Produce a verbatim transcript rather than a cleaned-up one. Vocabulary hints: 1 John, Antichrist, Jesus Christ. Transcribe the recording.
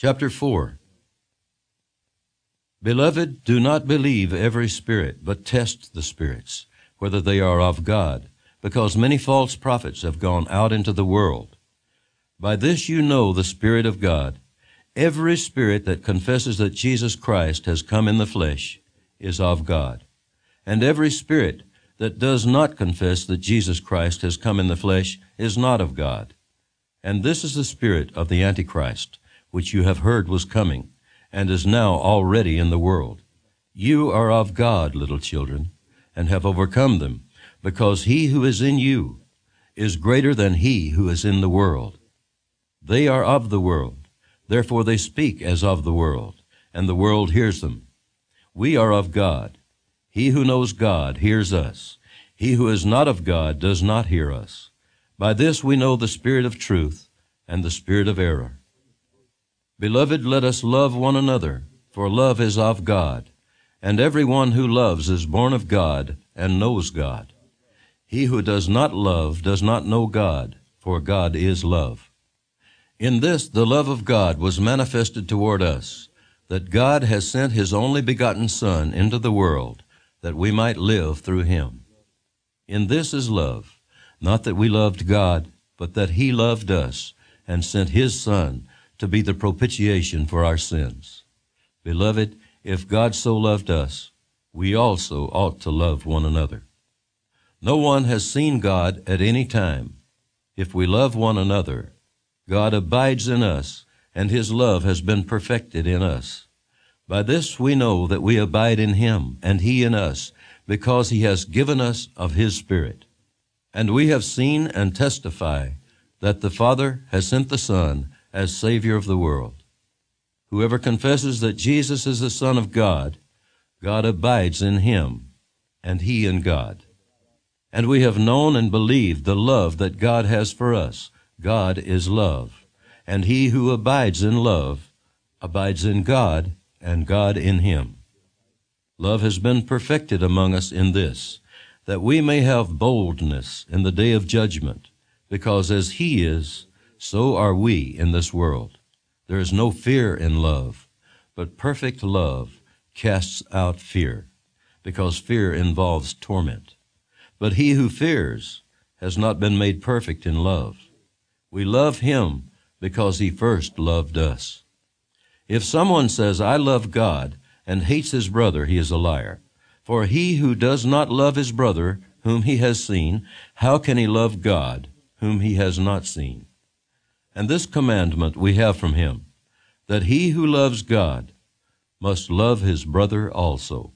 Chapter four. Beloved, do not believe every spirit, but test the spirits, whether they are of God, because many false prophets have gone out into the world. By this you know the Spirit of God. Every spirit that confesses that Jesus Christ has come in the flesh is of God. And every spirit that does not confess that Jesus Christ has come in the flesh is not of God. And this is the spirit of the Antichrist, which you have heard was coming, and is now already in the world. You are of God, little children, and have overcome them, because he who is in you is greater than he who is in the world. They are of the world, therefore they speak as of the world, and the world hears them. We are of God. He who knows God hears us. He who is not of God does not hear us. By this we know the spirit of truth and the spirit of error. Beloved, let us love one another, for love is of God, and every one who loves is born of God and knows God. He who does not love does not know God, for God is love. In this the love of God was manifested toward us, that God has sent his only begotten Son into the world, that we might live through him. In this is love, not that we loved God, but that he loved us and sent his Son to be the propitiation for our sins. Beloved, if God so loved us, we also ought to love one another. No one has seen God at any time. If we love one another, God abides in us, and his love has been perfected in us. By this we know that we abide in him, and he in us, because he has given us of his Spirit. And we have seen and testify that the Father has sent the Son as Savior of the world. Whoever confesses that Jesus is the Son of God, God abides in him, and he in God. And we have known and believed the love that God has for us. God is love, and he who abides in love abides in God, and God in him. Love has been perfected among us in this, that we may have boldness in the day of judgment, because as he is, so are we in this world. There is no fear in love, but perfect love casts out fear, because fear involves torment. But he who fears has not been made perfect in love. We love him because he first loved us. If someone says, "I love God," and hates his brother, he is a liar. For he who does not love his brother, whom he has seen, how can he love God, whom he has not seen? And this commandment we have from him, that he who loves God must love his brother also.